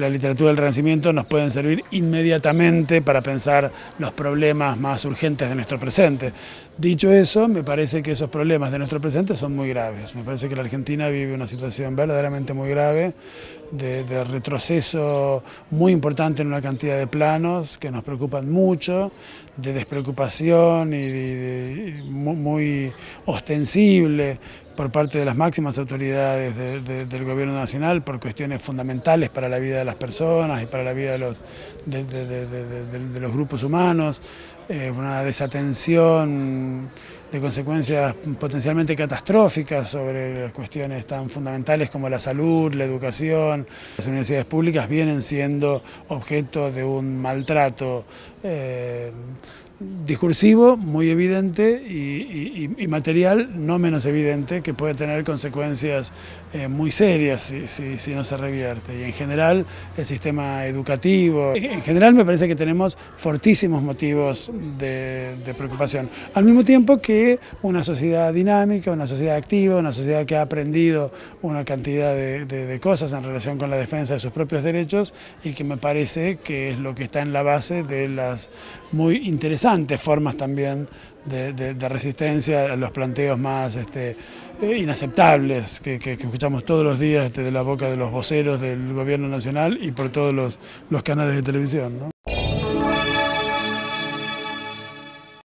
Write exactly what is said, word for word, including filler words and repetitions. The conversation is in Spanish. la literatura del Renacimiento nos pueden servir inmediatamente para pensar los problemas más urgentes de nuestro presente. Dicho eso, me parece que esos problemas de nuestro presente son muy graves. Me parece que la Argentina vive una situación verdaderamente muy grave, de, de retroceso muy importante en una cantidad de planos que nos preocupan mucho, de despreocupación y, de, y muy, muy ostensible por parte de las máximas autoridades de, de, del gobierno nacional por cuestiones fundamentales para la vida de las personas y para la vida de los, de, de, de, de, de, de los grupos humanos, eh, una desatención de consecuencias potencialmente catastróficas sobre las cuestiones tan fundamentales como la salud, la educación. Las universidades públicas vienen siendo objeto de un maltrato eh, discursivo muy evidente y, y, y material no menos evidente, que puede tener consecuencias eh, muy serias si, si, si no se revierte. Y en general el sistema educativo, en general me parece que tenemos fortísimos motivos de, de preocupación. Al mismo tiempo que una sociedad dinámica, una sociedad activa, una sociedad que ha aprendido una cantidad de, de, de cosas en relación con la defensa de sus propios derechos y que me parece que es lo que está en la base de las muy interesantes formas también de, de, de resistencia a los planteos más este, inaceptables que, que, que escuchamos todos los días este, de la boca de los voceros del gobierno nacional y por todos los, los canales de televisión, ¿no?